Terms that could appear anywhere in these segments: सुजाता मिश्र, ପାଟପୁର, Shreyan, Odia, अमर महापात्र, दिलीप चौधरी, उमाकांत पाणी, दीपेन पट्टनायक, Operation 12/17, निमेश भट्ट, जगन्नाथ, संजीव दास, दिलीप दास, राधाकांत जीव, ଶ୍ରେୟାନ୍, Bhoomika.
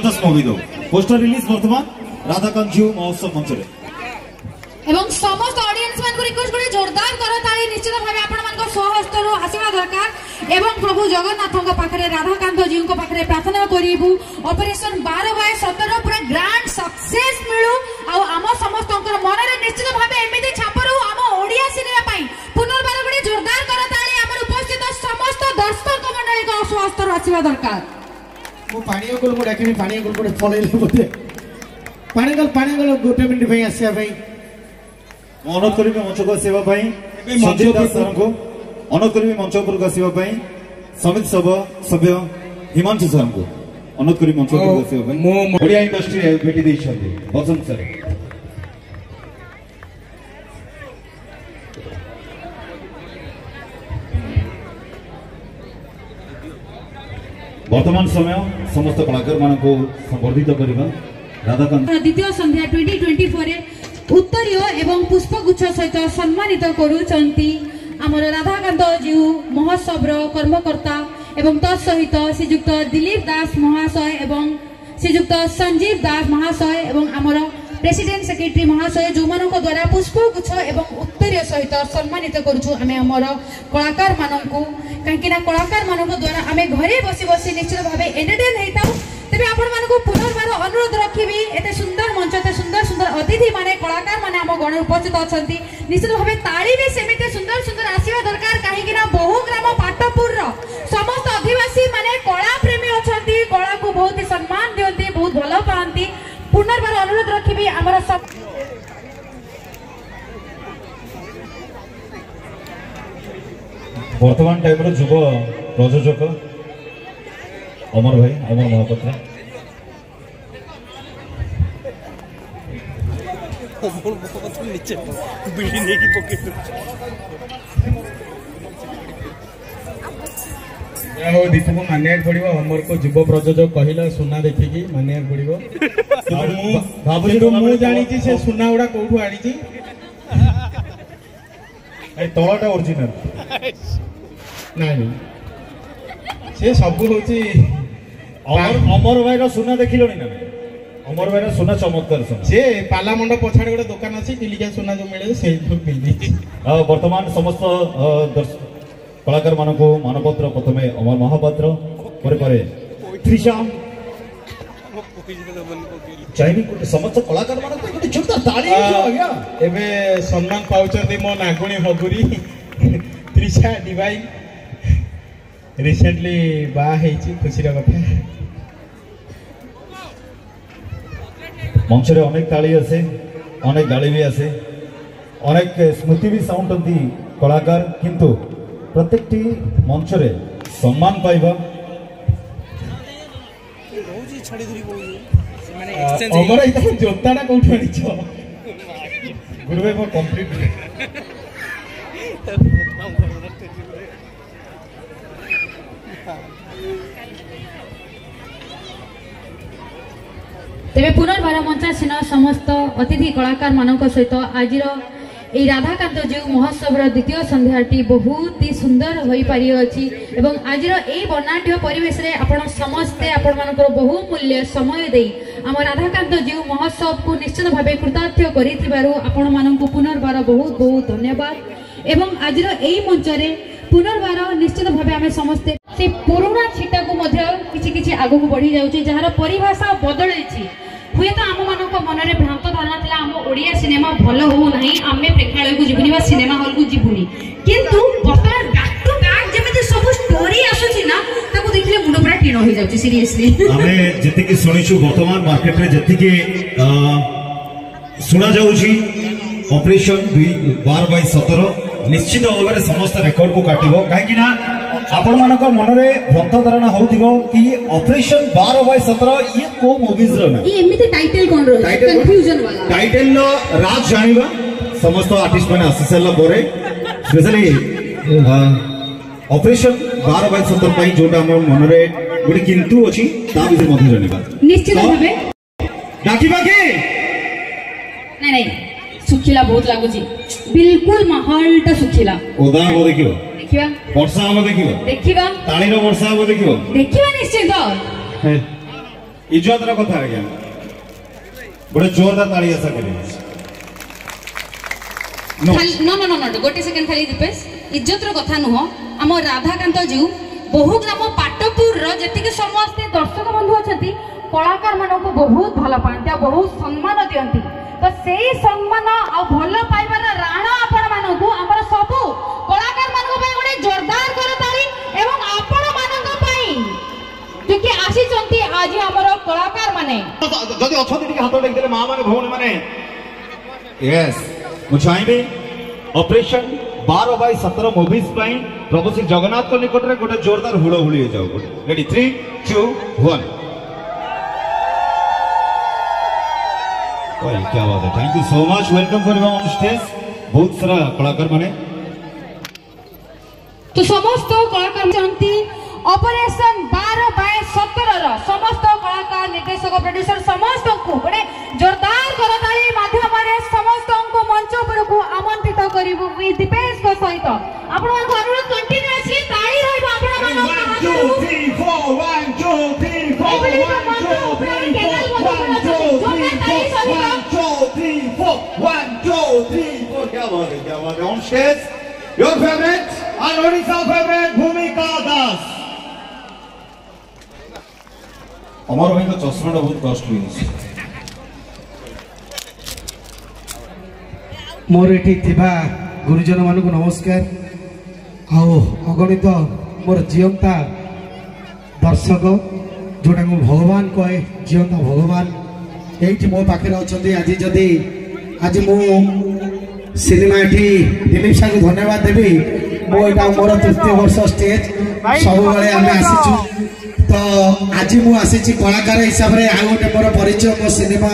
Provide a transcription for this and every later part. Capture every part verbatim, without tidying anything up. जबरदस्त मूवी दो poster release वर्तमान राधाकांत जीव महोत्सव मंच रे एवं समस्त ऑडियंस मान को रिक्वेस्ट करे जोरदार कर ताली निश्चित भाबे आपण मान को सहस्त रो आशीर्वाद दरकार एवं प्रभु जगन्नाथ को पाखरे राधाकांत जीव को पाखरे प्रार्थना करिवु ऑपरेशन बारह बाय सत्रह रो पूरा ग्रैंड सक्सेस मिलु आ हम समस्त को मन रे निश्चित भाबे एमिते छाप रहू हम ओडिया सिनेमा पई पुनर्बार गडी जोरदार कर ताली हमर उपस्थित समस्त दर्शक मंडली को स्वास्थ्य रो आशीर्वाद दरकार मो पानी अकुल को डाकिबी पानी अकुल को फलेले बोते पानी अकुल पानी अकुल गोटे मिनिट पई आसी भाई अनुरोध करी मंच को आसवा संजीव दास सर को अनुरोध करी मंच उपरक आसवा समित सभा सभ्य हिमांशु सर को अनुरोध करी मंच उपरक आसवा मो ओडिया इंडस्ट्री भेटी दै छथि वसंत सर वर्तमान समय समस्त कलाकार मान को संवर्धित करबा राधाकांत द्वितीय संध्या ट्वेंटी ट्वेंटी फोर रे उत्तरीय एवं पुष्पगुच्छ सहित सम्मानित करूचंती हमर राधाकांत जीव महोत्सव कर्मकर्ता एवं तत्सहित श्रीजुक्त दिलीप दास महाशय एवं श्रीजुक्त संजीव दास महाशय एवं हमर प्रेसिडेंट सेक्रेटरी महाशय जो मानक द्वारा पुष्पगुच्छ एवं उत्तरीय सहित सम्मानित करूछु हमें हमर कलाकार मानकू काहेकिना कलाकार मानक द्वारा हमें घरे बसी बसी निश्चित भाबे एंटरटेन हेताउ तबे आपण मानको पुनर्बार अनुरोध रखिबी एते सुंदर मंच ते सुंदर सुंदर अतिथि माने कलाकार माने हम गण उपस्थित अछंती निश्चित भाबे ताळी बे सेमेते सुंदर सुंदर आसीबा दरकार काहे कि ना बहु ग्राम पाटपुर रो समस्त आदिवासी माने कला प्रेमी अछंती कला को बहुत ही सम्मान देउंती बहुत भलो पांती पुनर्बार अनुरोध रखिबी हमर सब वर्तमान टाइम रो युवा प्रयोजक अमर भाई अमर महापात्र नीचे बीड़ी नहीं पके दीपू को मानिया पड़ो अमर को युव प्रयोजक कहला सुना देखिकी मानिया पड़ो भाई जानी से सुना गुड़ा कौटू आ तलाटा ओरिजिनल नहीं से सब हूँ अमर अमर भाई सुना देखिल ना अमर भाई सुना चमत्कार सुना से पाला मंडप पछाड़ गोटे दुकान अच्छी चिलिका सुना जो मिले से बर्तमान समस्त कलाकार मान को मानपत्र प्रथम अमर महापात्र समस्त कलाकार मान सम्मान पाँच मो नागुणी हगुरी त्रिशा डिवाइन रिसेंटली बाई खुशी कथा मंच अनेक ताली आसे अनेक गाड़ी भी आसे अनेक स्मृति भी साउंटी कलाकार किंतु प्रत्येक मंच रे सम्मान पाइबा अमर जोताटा कौट गुरु भाई मोर कंप्लीट तेरे पुनर्बार मंचासीन समस्त अतिथि कलाकार मान सहित आज राधाकांत जीव महोत्सव द्वितीय संध्याटी बहुत ही सुंदर हो पारि अछि एवं आज यही वर्णाढ़ परिवेश समस्ते आपण मानकर बहु मूल्य समय दे आम राधाकांत जीव महोत्सव को निश्चित भाव कृतार्थ कर पुनर्बार बहुत बहुत धन्यवाद एवं आज यही मंच पुनर्बार निश्चित भाव आम समस्ते से पुराणा छीटा को किसी किसी आगू को बढ़ी जाउची जहार परिभाषा बदलैछि हुए तो आम मान मन में भ्रांत धारणा था आम ओडिया सिनेमा भल हो ना आम प्रेक्षालय को जीवनी सिनेमा हॉल को जीवनी किंतु बर्तमान बैक टू बैक जमे सब स्टोरी आसुची ना ताको देखले मुंड पूरा टीण हो जाउची सीरियसली आमे जतिके सुनिछु वर्तमान मार्केट रे जतिके सुना जाउची ऑपरेशन बारह बाय सत्रह निश्चित भाव में समस्त रेकर्ड को काट कहीं आपण मान मन भ्रंत धारणा हो कि ऑपरेशन बारह बाय सत्रह ये को मूवीज टाइटल राज जाना समस्त आर्टिस्ट मैंने आसी सारापर स्पेशली ऑपरेशन बारह बाय सत्रह जोटा मन में गोटे किंतु अच्छी जाना निश्चित भाव सुखिला बहुत लागुची बिल्कुल माहौल ता सुखिला ओदा हो देखिबो देखिबा वर्षा हो देखिबो देखिबा ताणी रो वर्षा हो देखिबो देखिबा निश्चित इज्जत रा कथा आज्ञा बड़े जोरदार ताली आशा करी नो नो नो नो गोटे सेकंड खाली दीपेश इज्जत रा कथा नुह हम राधाकांत जीव बहु ग्राम पाटपुर रो जति के समस्त दर्शक बंधु अछति कलाकार मानन को बहुत भला पांत्या बहुत सम्मान दियंती तो सेई सम्मान आ भला पाइबार राण आपण मानन को हमर सबु कलाकार मानन को बडे जोरदार कर ताली एवं आपण मानन को पाई क्योंकि आसी चंती आज हमर कलाकार माने जदी अछति के हाथ टेक देले मां माने भौनी माने यस मु चाहबे ऑपरेशन बारह बाय सत्रह मूवीज पई प्रभु श्री जगन्नाथ को निकट रे गोटे जोरदार हुलो हुली हो जाऊ रेडी थ्री टू वन और क्या बात है thank you so much welcome for on stage बहुत सारा कलाकार माने तो समस्त कलाकार जानती ऑपरेशन बारह बाय सत्रह रो समस्त कलाकार निर्देशक प्रोड्यूसर समस्त को बड़े जोरदार करताली माध्यम रे समस्त को मंच पर को आमंत्रित करिवु विद दीपेश को सहित आपण मन अनुरोध कंटीन्यूअसली ताली रहबो आपण मन one two three four one two three four one two three four one two three four क्या बात है क्या बात है on stage your favourite our Odisha favourite Bhumika Das अमर भाई का चश्मा बहुत कॉस्टली है मोर एठी थिबा गुरुजन मानन को नमस्कार आओ अगणित मोर जीवंता दर्शक जोटा को भगवान कहे जीवंता भगवान एठी मो पाखरे अछथि आज जदी आज मो सिनेमा एठी दिलीप साहब को धन्यवाद देबी मो एटा मोर तृतीय वर्ष स्टेज सब बेले हम आसीचु तो आज मो आसीचि कलाकार हिसाब रे आ गोटे मोर परिचय मो सिनेमा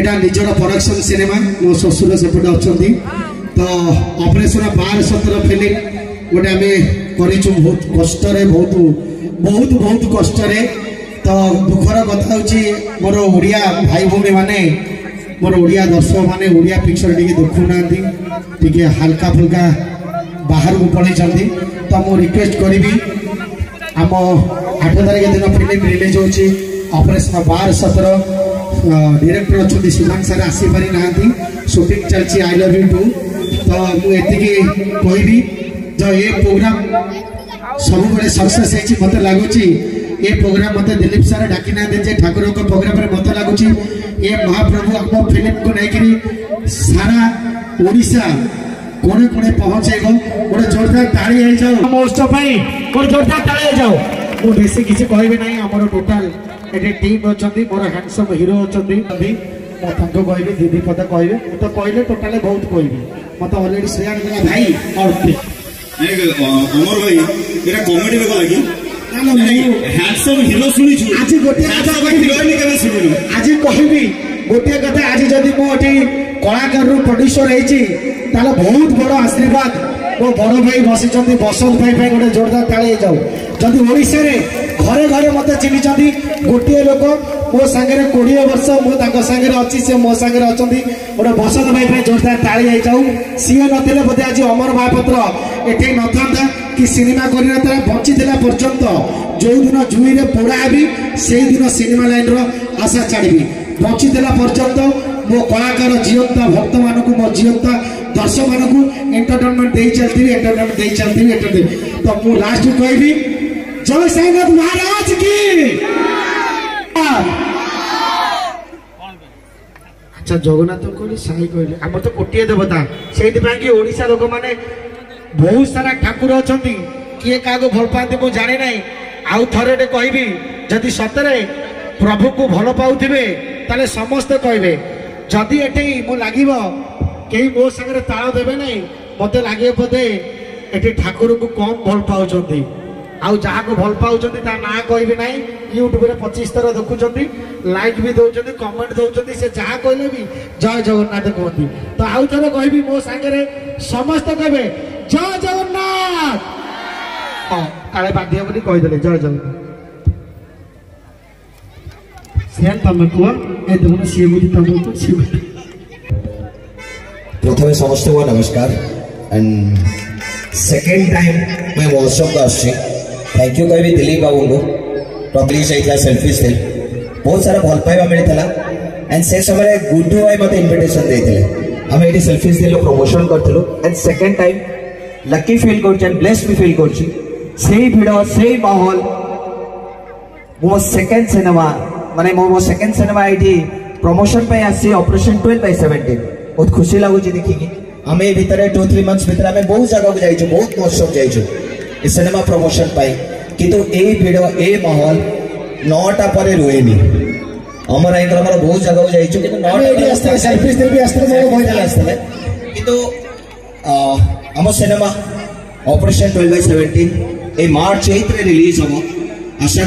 एटा निजर प्रोडक्शन सिनेमा मो ससुर सेपटे अछथि तो ऑपरेशन बारह सत्रह फिल्म गोटे हमें करिचु बहुत कष्ट रे बहुत बहुत बहुत कष्ट रे तो दुखर कथा मोर ओडिया भाई भौणी माने मोर ओडिया दर्शक माने ओडिया पिक्चर टी देखु ना टी हल्का फुल्का बाहर को पलैंती तो मु रिक्वेस्ट करी आम आठ तारीख दिन फिल्म रिलीज होची ऑपरेशन बार सत्रह डायरेक्टर अच्छा सुधांग सर आसीपारी ना शूटिंग चलती आई लव यू टू तो मुझे कहबी जो ये प्रोग्राम सब बड़े सक्सेस मत लगुच ये प्रोग्राम मत दिलीप सार डाकी ना दे ठाकुर प्रोग्राम मत लगुच ये महाप्रभु आम फिल्म को लेकर सारा ओडिशा कोने कोने पहुँचेगा गोटे जोरदार ताली आई जाओ महोत्सव गोटे जोरदार ताली आई जाओ मुझे बेसी किसी कहबी ना आम टोटाल ये टीम अच्छा मोर हैंडसम हीरो अच्छा मत कहबी दीदी पद कहे मत कहले टोटाल बहुत कहबी मत अलरेडी श्रेयान भाई और अमर भाई मेरा कमेडी लगा कि हैंडसम हीरो सुनी छु आज गोटे कथा कहिबी केबे सुनिनु आज कहिबी गोटे कथा आज जदी मो अठी कलाकार रो प्रोड्यूसर हे छी ताले बहुत बडो आशीर्वाद मो बडो भाई बसी चंदी बसंत भाई भाई गोटे जोरदार ताले जाऊ जदी ओडिसा रे घरे घरे मते चिनि चंदी गोटे लोक मो संगे रे बीस वर्ष मो ताको संगे रे अछि से मो संगे रे अछंदी गोटे बसंत भाई भाई जोरदार ताले जाई जाऊ सिए नथिले बदे आज अमर महापात्र एठी नथांता कि सिनेमा करना था बची था पर्यंत जो दिन जुई में पोड़ा हेबी से दिन सिनेमा लाइन रशा छाड़ी बची था पर्यंत मो कलाकार जीवंता भक्त मानक मो जीवंता दर्शक मानक एंटरटेनमेंट दे चलती एंटरटेनमेंट दे चलती एंटरटेनमेंट तो मु लास्ट कहबी जय साईनाथ महाराज की अच्छा जगन्नाथ को साई कहले हमर तो कोटिए देवता सेति बाकी ओडिसा लोक माने बहुत सारा ठाकुर अच्छा किए क्या भल पाती मुझे जाने ना आउ थे कहबी जदि सतरे प्रभु को भल पाथे तेल समस्ते कहे जदि एटी मो लगे कहीं मो सागर ताल देवे ना मत लगे बोधे ये ठाकुर को कम भल पाँच आउ जहाँ को भल पाँच ना कहबी ना यूट्यूब पचीस थर देखुं लाइक भी दौरान कमेंट दौरान से जहाँ कहले भी जय जगन्नाथ कहती तो आउ थे कहबी मो सागर समस्त कहे जय जगन्नाथ हाँ काले बाध्य बोली कहि देले जय जगन्नाथ सेन तमे को ए दुनो से बुझी तमे को से प्रथमे समस्त को नमस्कार एंड सेकंड टाइम मैं व्हाट्सएप का आसी थैंक यू कहि दिलीप बाबू को पब्लिश आइला सेल्फी से बहुत सारा भल पाइबा मिलता एंड से समय गुड्डू भाई मत इनविटेशन देते आम ये सेल्फिश दिल्ली प्रमोशन करूँ and second time lucky feel कर ब्लेस्ड भी फिल कर भिड़ से माहौल मो सेकेंड सिनेमा माने मो मो सेकेंड सिनेमा ये प्रमोशन पे आसी ऑपरेशन ट्वेल्व बाय सेवेंटीन बहुत खुशी लगुच देखिकी आम ये भितर टू थ्री मंथ्स भितर आम बहुत जगह जाइए बहुत महोत्सव जाइए सिनेमा प्रमोशन पाई किंतु ए भिड़ ए माहौल नौटा पर रुएनी अमर आई आम बहुत जगह जाइए किंतु आम cinema operation twelve by seventeen ए मार्च एट रिलीज हम आशा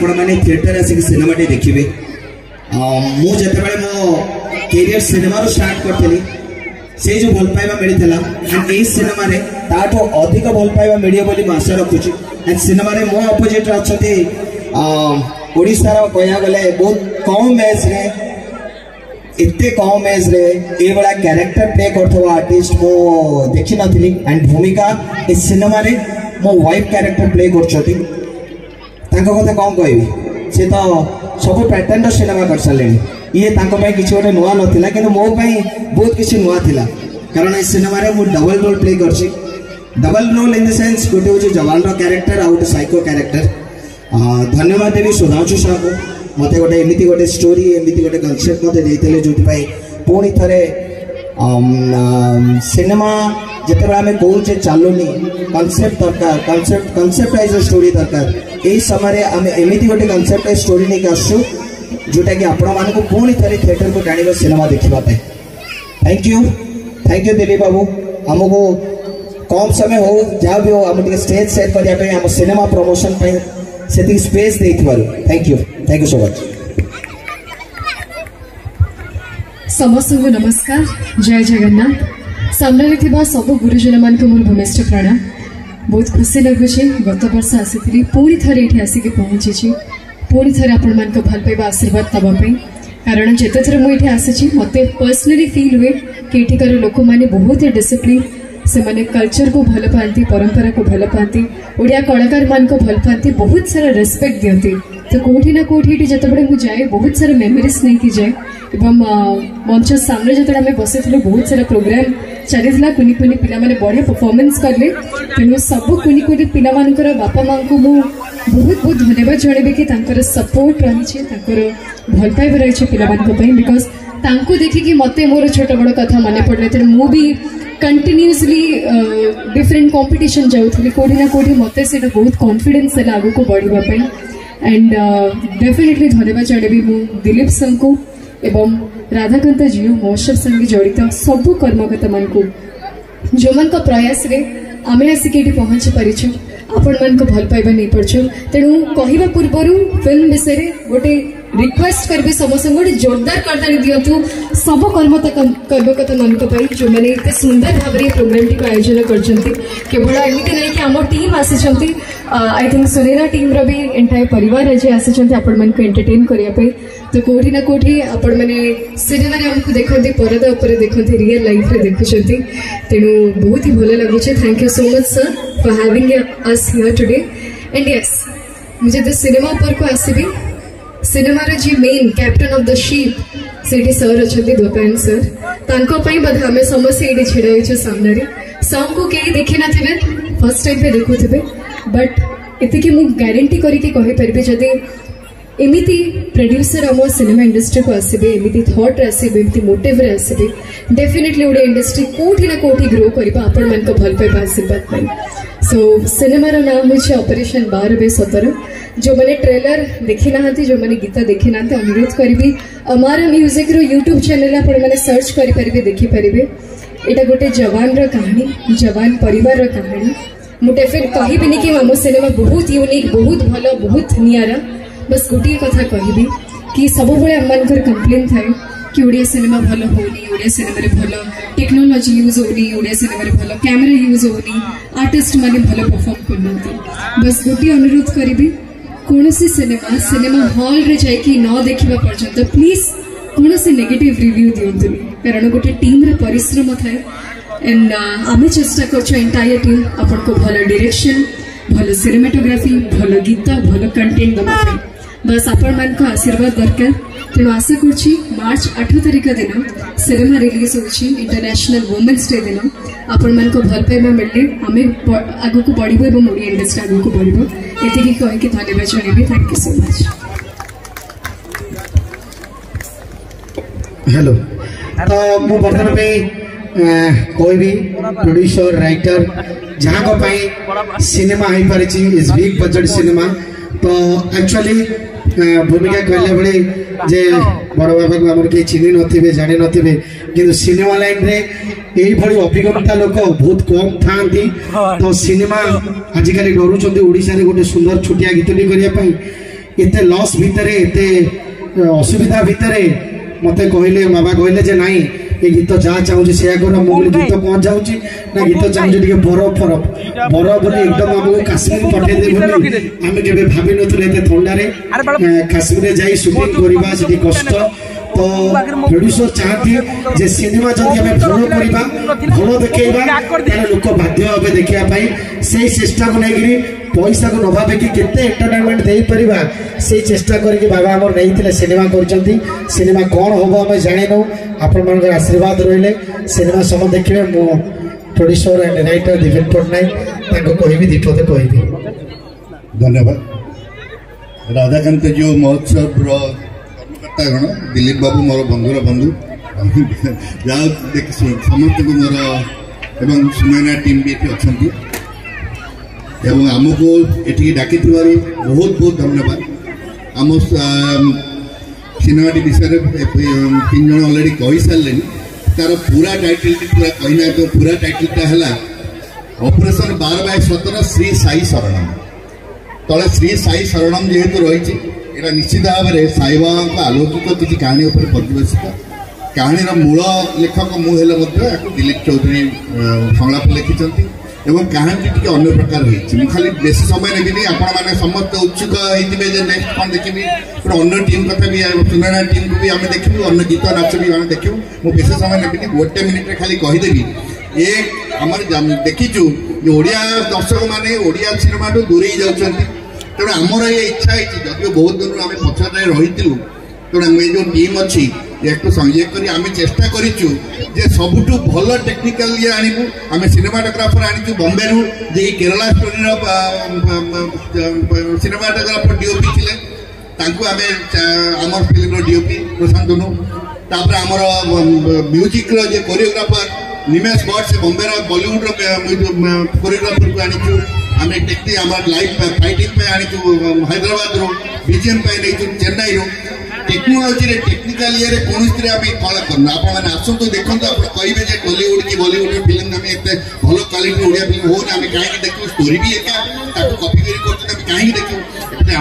करने थिएटर आसिक सिनेमा देखिए मुझे मो कैरियर सिनेमा स्टार्ट करी से जो भल पाइबा मिलता एंड ये सिनेमा ताठू अधिक भल पाइबा मिले बोली आशा रखुची एंड सिनेमा मो अपोजिट अच्छे ओडार कह गले बहुत कम मैच रे एते कम मैच रे ये क्यारेक्टर प्ले कर आर्टिस्ट मो देखी नी एंड भूमिका ये सिनेमा मो वाइफ क्यारेक्टर प्ले कर कथा कौन कह सी तो सब पैटर्न सिनेमा कर सारे ये कि गोटे नुआ नाला कि मोपाई बहुत किसी नुआ था कारण ये सिनेमा मुझे डबल रोल प्ले कर double role in the sense गोटे हूँ जवान क्यारेक्टर आउ गए साइको क्यारेक्टर धन्यवाद देवी सुधांशु साहब को मत गोटे एमती गोटे स्टोरी एमती गोटे कनसेप्ट मतलब जो पुणी थे सिनेमा जिते आम कहे चलुनी कनसेप्ट दरकार कनसेप्ट कनसेप्टाइज स्टोरी दरकार यही समय आम एमती गोटे कनसेप्टाइज स्टोरी नहीं आसू जोटा कि आपण मानक पुणी थे थिएटर को टाणी सिनेमा देखापी thank you thank you Dilip Babu आमको कम समय हो जहाँ भी हो आम स्टेज सेट करने आम सिनेमा प्रमोशन से स्पेस दे thank you thank you so much समस्त को नमस्कार जय जगन्नाथ सामने रखा सब गुरुजन मान मोर भूमिष्ठ प्रणाम बहुत खुशी लगुचे गत वर्ष आसी पुणी थे ये आसिक पहुँची पुणी थे आपण मान भल पाइबा आशीर्वाद दवापी कारण जिते थर मुझे आसी मत पर्सनाली फिल हुए कि एठिकार लोक मैंने बहुत ही डिसिप्लिन से मैंने कल्चर को भल पाती परंपरा को भल पाती ओडिया कलाकार मान भल पाती बहुत सारा रेस्पेक्ट दिखती तो कौटी ना कौटी जितेबाला मुझे जाए बहुत सारा मेमोरीज नहीं जाए एवं मंच सामने जो आम बसी बहुत सारा प्रोग्राम चलता कुनि कुनि पिला माने बढ़िया परफॉर्मेंस करले तेणु सब कुनि कुनि पिला मानकर बापा माँ को मुझे बहुत बहुत धन्यवाद जनइबे कि तांकर सपोर्ट रही भल पाइबा रही पाई बिकज तांको देखिकी मते मोर छोट बड़ कथा मन पड़े तेणु मु भी कंटिन्यूसली डिफरेंट कंपटीशन जाऊँगी कौटी ना कौटी मत से बहुत कॉन्फिडेंस है आग को बढ़ापी एंड डेफिनेटली धन्यवाद जनइबी मु दिलीप सिंह को एवं राधाकांत जीव महोत्सव संगे जड़ित सबू कर्मकर्ता मान को जो मान प्रयास रे आम आसिक ये पहुँची पारिछुँ आपण मान भल पाइबा नहीं पारछुँ तेणु कहवा पूर्वर फिल्म विषय में गोटे रिक्वेस्ट करबे समस्त गोटे जोरदार करदानी दिंतु सब कर्मकर्ता मान जो मैंने इतने सुंदर भाव में प्रोग्राम टी आयोजन करवल एमती नहीं कि आम टीम आसी आई थिंक सुनेना टीम्र भी एंटायर परिवार आज आसी आपण मान एंटरटेन करने तो कौटी ना कौटी आपण मैंने सिनेमा आमको देखते परदा उपर देखते रियल लाइफ रे देखुंत तेणु बहुत ही भल लगुचे thank you so much sir for having us here today and yes मुझे तो सिनेमा उपर को आसबी सिनेमार जी main captain of the ship से सर अच्छा दोपहन सर तांपाई बोध आम समस्ते ये ढिड़ा हो सामने सर को कहीं देखी ना थे फर्स्ट टाइम पे देखुथे बट इतकी मुझे ग्यारंटी करके जदि एमती प्रोड्यूसर आम सिनेमा इंडस्ट्री को आसबे एमती थॉट आसबे एमती मोटिव आसबे डेफिनेटली गोटे इंडस्ट्री कोठी ना कोठी ग्रो करबा आपण मान को भल पाइबा आशीर्वाद पाई सो सिनेमार नाम होछि ऑपरेशन ट्वेल्व बाय सेवेंटीन जो मैंने ट्रेलर देखी ना जो मैंने गीता देखी ना अनुरोध करी अमारा म्यूजिक रो यूट्यूब चैनल आपण मैंने सर्च करि परिबे देखि परिबे एटा गोटे जवान रो कहानी जवान परिवार रो कहानी मु डेफिनेट कहिबिनी कि आम सिनेमा बहुत यूनिक बहुत भल बहुत नियारा बस गोटे कथा कहबी कि सब आम मानकर कंप्लेन थाए कि ओडिया सिनेमा भल होनी ओडिया सिनेमा भल टेक्नोलोजी यूज होनी ओडिया सिनेमा भल कैमेरा यूज होनी आर्टिस्ट माने भल परफॉर्म करना बस गोटे अनुरोध करी कौन सी सिनेमा सिनेमा हॉल रे जाइकी न देखा पर्यंत प्लीज कौन सी नेगेटिव रिव्यू दिंतु कारण गोटे टीम्र परिश्रम थाए एंड आम चेष्टा करटायर टीम आपन को भल डायरेक्शन भल सिनेमाटोग्राफी भल गीत भल कंटेन्ट दबाई बा आपण आशीर्वाद दरकार तेणु आशा करुँची मार्च आठ तारिख दिन सिनेमा रिलीज होगी इंटरनेशनल वुमेन्स डे दिन आपण मान भल पाइबा मिले आम आग को बढ़ ओडिया इंडस्ट्री आग को बढ़ ये कहीकि धन्यवाद जन। Thank you so much. Hello तो मु बर्तमान कहबी प्रोड्यूसर राइटर जहाँ को पाई सिनेमा हो पारे इज बिग बजट सिनेमा तो एक्चुअली भूमिका कहला बड़े जे बड़ बाबा को आम के चिन्ह नथिबे जानि नथिबे किंतु सिनेमा लाइन रे यही भली अभिज्ञता लोक बहुत कम थांती तो सिनेमा आजिकल डरुँच ओडिशा गोटे सुंदर छोटिया गीतटी करने एत लस भितर एत असुविधा भितर मत कहले बाबा कहले जे नाई ये गीत जहाँ चाहूँ से मुझे गीत कौन चाहूँगी ना गीत चाहिए बरफ फरफ बरफ बोली एकदम आमको काश्मीर पठेदे आम के भाव नुले थंडारे काश्मीर जाए सुटिंग करवा कष्ट तो प्रोड्यूसर चाहती जे सिनेमा जब भल करवा भल देखा लोक बाध्य हे देखापी से चेषा को लेकिन पैसा को नभावे एंटरटेनमेंट दे पारा से चेष्टा करके बाबा आम नहीं सिनेमा करेमा कौन हम आम जानू आपण आशीर्वाद रहिले सिनेमा सब देखिए मो producer and writer दीपेन पट्टनायक कहबी दीपते कहबी धन्यवाद। राधाकांत जो महोत्सव कर्मकर्तागण दिलीप बाबू मोर बंधुर बंधु जहाँ समस्त को मोर एवं सुनैना टीम भी अच्छा एवं आमको ये डाक बहुत बहुत धन्यवाद। आम सिनेमा विषय तीन जन अलरेडी कही सारे तार पूरा टाइटल पूरा कहना तो पूरा टाइटलटा है ऑपरेशन बारह बाय सत्रह श्री साई शरणम तले श्री साई शरणम जेहेतु रही है निश्चित भाव में साई बाबा आलोकित किसी कहानी उपर पर्यवेसित कहानी मूल लेखक मुझे दिलीप चौधरी संलाप लिखिं एवं कहानी टी अन्य प्रकार हो खाली बेस समय नेबी आपण मैंने समस्त उत्सुक होते नेक्स्ट कौन देखी अन्य टीम कथा भी सुनैना टीम को भी आम देखू अन्य गीत नाच भी आम देखू मुझे बेस समय नेबी गोटे मिनिट्रे खाली कहीदेवी ये आम देखीचु ओडिया दर्शक मैंने ओडिया सिनेमा तो दूरे जाऊँ तेना आमर ये इच्छा होदि बहुत दिन आम पछाड़े रही तेना ये जो टीम अच्छी याको संयोग करी आमे चेष्टा करूँ जे सबुठ भल टेक्निकाल ये आणबू आम सिनेमाटोग्राफर आणिचु बॉम्बे रू जे केरला स्टोरी सिनेमाटोग्राफर डीओपी थिले तांकु आमे आमर फिल्म डीओपी प्रशांत नु तापर आमर म्यूजिक रो जे कोरियोग्राफर निमेश भट्ट से बॉम्बे रो बॉलीवुड रो कोरियोग्राफर को आणिचु आमे टेक्निक आमर लाइव फाइटिंग पे आणिचु हैदराबाद रो बीजीएम पे नेचु चेन्नई रो टेक्नोलोजी टेक्निकाल ये कौन से आम कला करना आसतु देखो आप कहे टॉलीवुड कि बॉलीवुड फिल्म आम एत भल क्वालिटी ओडिया फिल्म होने आम कहीं देखू स्टोरी भी एका कपी करें कहीं देखू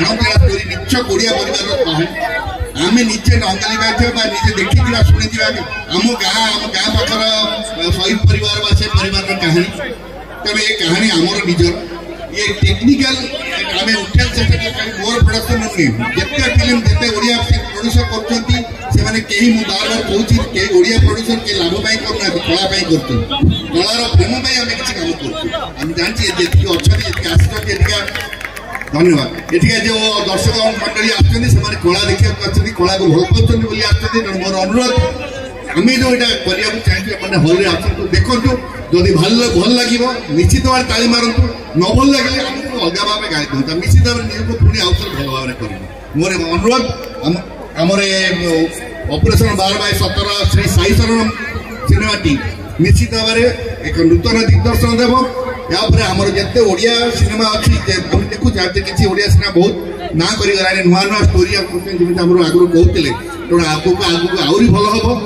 आणतला स्टोरी निश्चय ओडिया परिवार आम निजे नंगाली पार्थिया निजे देखी शुणी आम गाँ आम गाँ पाखर शहीद परिवार से परिवार कहानी तेज ये कहानी आमर निजर ये टेक्निकाल आम उठा चेस्ट मोर प्रोडक्शन जिते फिल्म जिते ओडिया प्रोड्यूसर करने के बार बार कहूँ के ओडिया प्रोड्यूसर के लाभ पाई करना कलापाई कर कलार प्रेम आम किसी कम करें जानते अच्छा आसिका धन्यवाद ये जो दर्शक मंडली आने कला देखा कला को भल पाँच आसान मोर अनुरोध आम जो यहाँ करने चाहिए मैंने हल में आसतु देखु जदि भल भल लगे निश्चित भाव में ताली मारतु न भल लगे आमको अलग भाव में गाई दूँ निश्चित भाव में निजी पुणी आउ थे भल भाव में कर मोर अनुरोध आमर ऑपरेशन बारह बाय सत्रह श्री साई शरण सिनेमाटी निश्चित भाव में एक नूतन दिग्दर्शन देव या आमर जिते ओडिया सिनेमा अच्छी आम देखु किसी ओडिया सिनेमा बहुत ना करगलानी नुआ नुआ स्टोरी जमी आम आगुरी कहते तेना आग को आग को आहरी भल हम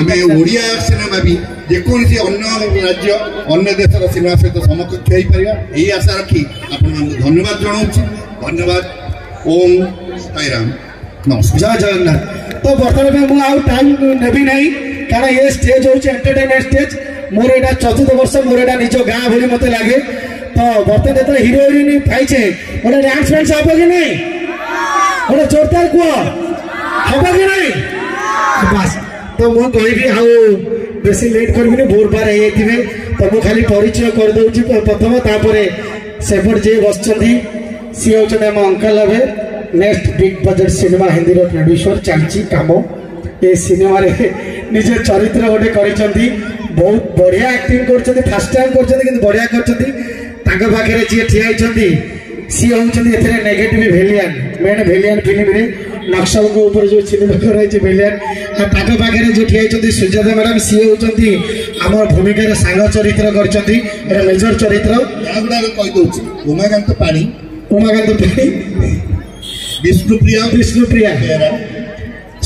आम ओडिया सिनेमा भी जेकोसी अन्य राज्य अन्य देशर सिनेमा सहित समकक्ष हो पार यही आशा रखी आपण धन्यवाद जनाऊँ धन्यवाद ओम साईराम नमस्कार जय जगन्नाथ। तो बर्तमान में आउ टाइम नेबी नहीं कारण ये स्टेज हूँ एंटरटेनमेंट स्टेज मोर यहाँ चतुर्थ वर्ष मोर यहाँ निज गाँ भली मत लगे तो बर्तमान जो हिरो हिरोइन पाइचे गोटे डांस फैंस हम कि नहीं गोटे जोरदार कह हम कि नहीं बस तो मुझे कहबी आउ बेस लेट कर भोर बार हो तो मुझे खाली परिचय करदे प्रथम तापर सेपट जी बस सी हूँ आम अंकल हे next big budget cinema Hindi producer चलती कम ये सिनेमा निज चरित्र गोटे कर बहुत बढ़िया एक्टिंग कर फास्ट टाइम कर बढ़िया कर जी ठिया सी होती negative villain main villain film Naxal को ऊपर जो सिनेमा कराई भेलियन आगे पाखे जो ठिया सुजाता मैडम सी होती आम भूमिकार सांग चरित्र कर मेजर चरित्र कहीदे उमाकांत पाणी उमाकांत पाणी विष्णुप्रिया विष्णुप्रिया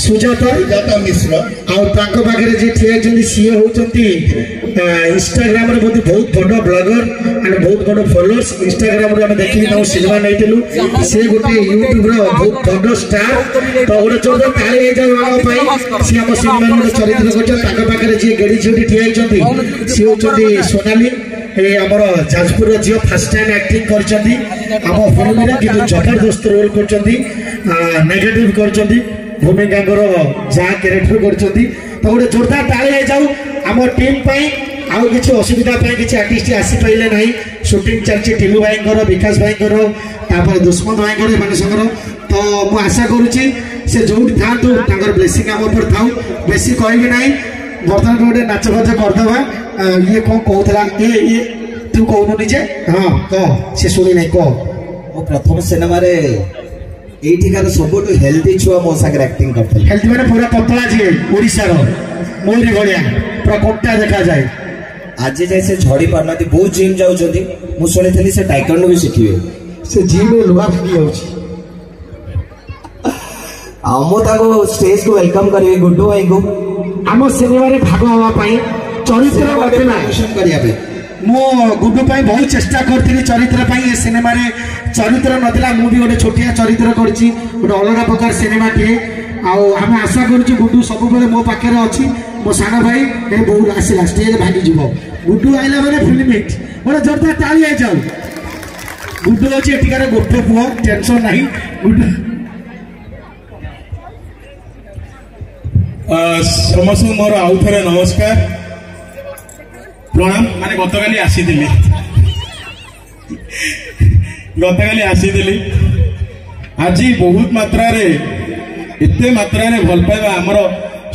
सुजाता सुजाता मिश्र आगे जी ठिया सी होती इंस्टाग्राम बोलते बहुत बड़ ब्लगर एंड बहुत बड़ फॉलोअर्स इंस्टाग्राम आम देखिए सिनेमा नहीं सी गोटे यूट्यूब्र बहुत बड़ स्टार तो गोटे चौदह ताली सी आम सिनेमा गोटे चरित्र कर जी गेड़ी झीटी ठिया सी होती सोनाली ये आम जाजपुर झील फास्ट टाइम एक्टिंग कर जबरदस्त रोल करेगेटिव कर भूमिका जहाँ कैरेक्टर कर गोटे जोरदार ताली जाऊ आम टीम आउ कि असुविधा किसी आर्टिस्ट आसीपारे ना शूटिंग चलती टीलू भाई विकास भाई दुष्मन भाई मान संग तो मुझे आशा करुच्ची से जो था ब्लेसिंग आम उपर था बेस कह ना बर्तमान गोटे नाच फाच करदे ये कौन कहला ये ये तू कहून निजे हाँ कह सी शुणी ना कह मो प्रथम सिनेमा एठिकार सब हेल्दी छुआ मो सागर एक्टिंग करते हेल्दी मैंने पूरा पतला जी ओडार मोरी भाया पूरा कोटा देखा जाए आज जाए से झड़ी पार ना बहुत जिम जाऊँगी मुझे से टाइकांडो भी शिखे से जिम लुहा फिकी जाम स्टेज को वेलकम करेंगे गुड्डू भाई को आम सिनेमा भाग हावाई चरित्र मो गुड्डू बहुत चेष्टा करी चरित्र ये सिनेमा चरित्र नाला मुझे गोटे छोटिया चरित्र करोटे अलग प्रकार सिनेमा टे आम आशा करुच्छे गुड्डू सब मो पाखे अच्छी मो सान भाई बहुत आसला स्टेज भागीजी गुड्डू आइला मैंने फिल्म हिट गोटे जोरदार ताली आई जाऊ गुड्डू अच्छे एटिकार गोटे पुओ टेंशन ना गुड्डू समस्त मोर आउ थे नमस्कार प्रणाम माने गतकाली आसी गतकाली आसी आज बहुत मात्रा रे एते मात्रा रे भल पाइबा आमर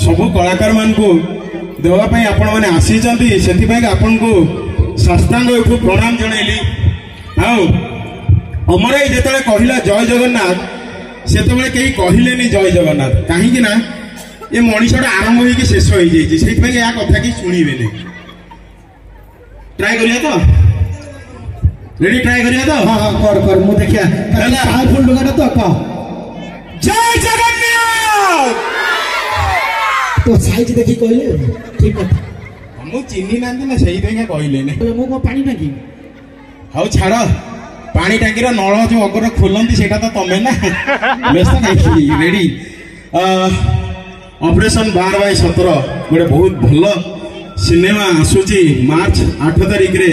सब कलाकार मान को देवाई आपण मैंने आसी से आपन को साष्टांग प्रणाम जनइली आमर ये जो कहला जय जगन्नाथ से कहीं कहले जय जगन्नाथ कहीं ये मनीषटा आरंभ हो शेष हो जाए या कथा कि शुणवेनि ट्राई करिया तो रेडी ट्राई करिया तो हाँ हाँ कर कर मु देखिया चला हाफुल दुकान तो का जय जगन्नाथ तो साइज देखि कहले ठीक है मु चिन्नी नांदे ना सही देखे कहले ने मु को पानी टाकी हाउ छाड़ पानी टाकी रो नळ जो अगर खोलंती सेटा तो तमे ना बेस तो देखि रेडी ऑपरेशन बारह बाय सत्रह गोटे बहुत भलो सिनेमा आसूची मार्च आठ तारिख रे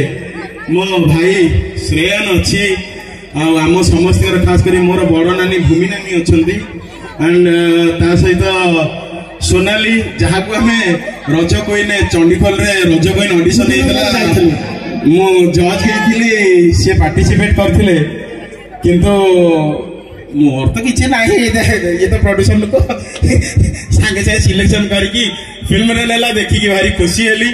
मो भाई श्रेयन अच्छी आम समस्त खास कर मोर बड़ नानी भूमि नानी अच्छी एंड ता सहित सोनाली जहाँ को आम रज कोईन चंडीखोल रज कोईन ऑडिशन मु जज होती सी पार्टिसिपेट करते किंतु मोर तो किसी ना ये तो प्रोड्यूसर लोक सांगे सागे सिलेक्शन करके फिल्म रे नेला देखिकी भारी खुशी हेली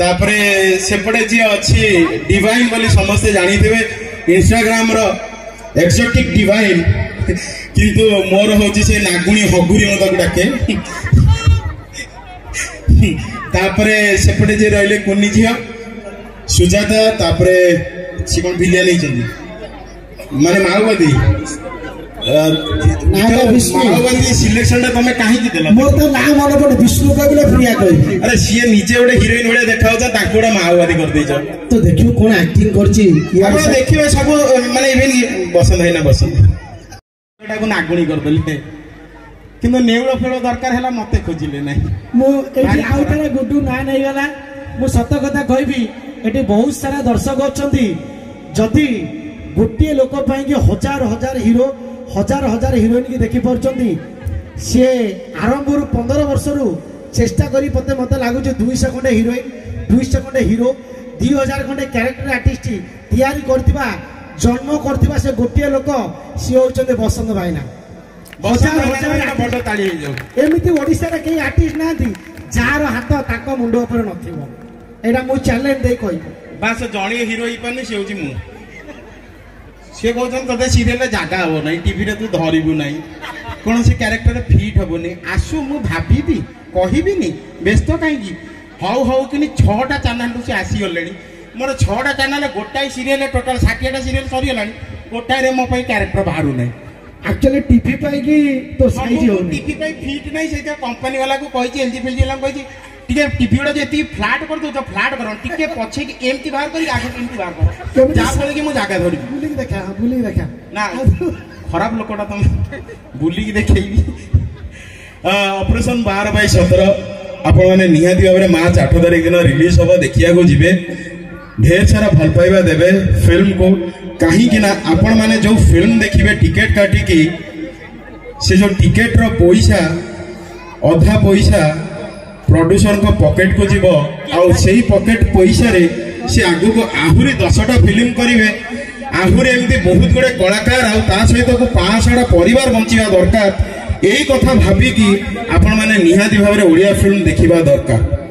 तापरे सेपटे जी अच्छी डिवाइन बोली समस्ते जानी थे इंस्टाग्राम रो एक्सोटिक डिवाइन किंतु मोर होची से नागुणी हगुरी मत डाके तापरे सेपटे जी रहले कुनी झिया सुजाता तापरे सिकन भिलिया नहीं चली माने माओवादी सिलेक्शन तो ना मन पड़े विष्णु कहला अरे सी निजे गोटे हिरोइन भाई देखा गोटे माओवादी तो देख कौन एक्टिंग कर सब मानते बसंत भाई ना बसंत नागुणी करदे कि नेवल फेड़ दरकार है मत खोजिले ना मुझे गुड्डू ना नहींगला मुझ सत कथा कहबी ये बहुत सारा दर्शक अच्छा जदि गोटे लोक हजार हजार हिरो हजार हजार हिरोइन की देखी पार्टी सी आरंभ रु पंद्रह वर्ष रु चेष्टा करी पते मत लगुच दुईश खंडे हिरोइन दुईश खंडे हिरो दि हजार खंडे क्यारेक्टर आर्टिस्ट तैयारी करथिबा जन्म करथिबा से गोटिया लोक सी होचंदे बसंत भाईना बसंत भाईना बड ताली हे जाऊ एमिति ओडिसा रे के आर्टिस्ट नाथि जार हाथ ताको मुंड ऊपर नथिबो एडा मु चैलेंज दे कहि बास जणी हीरो ही पने से होची मु से कहजन तदे सीरियल जागा हो नै टीवी रे तू धरिबु नै कोन से कैरेक्टर फिट हबोनी आसु मु भाबीबी कहिबिनी व्यस्त काई की हाउ हाउ किनी छह टा चैनल से आसी गलेनी मोर छा चैनल गोटाए सीरियल टोटाल षाठिएटा सीरियल सरीगला गोटाए मो क्यारेक्टर बाहर ना एक्चुअली टीवी पाई तो टीवी पाई फिट ना से कंपनी वाला को कही एलजी फिलजी वाला टी टीवी गुड़ा जी फ्लाट कर दौ फ्लाट कर टी पचे एमती बाहर कर बाहर कर जहाँफल कि जगह धर बुल देखा बुल देखा ना खराब लोकटा तुम बुल देखे ऑपरेशन बार बै सतर आप निहाती भाव में मार्च आठ तारीख दिन रिलीज हम देखा जी ढेर सारा भल पाइबा देवे फिल्म को कहीं ना आपण माने जो फिल्म देखिए टिकेट काटिकी से जो टिकेट रो पैसा अधा पैसा प्रोड्यूसर को पॉकेट को जीव आई पॉकेट पैसा से आग को आहरी दसटा फिल्म करेंगे आहरी एमती बहुत गुड़े कलाकार आ सहित को पाँचटा परिवार बंचा दरकार यही कथा भाविकी आपण माने निहाती भाव में ओडिया फिल्म देखा दरकार।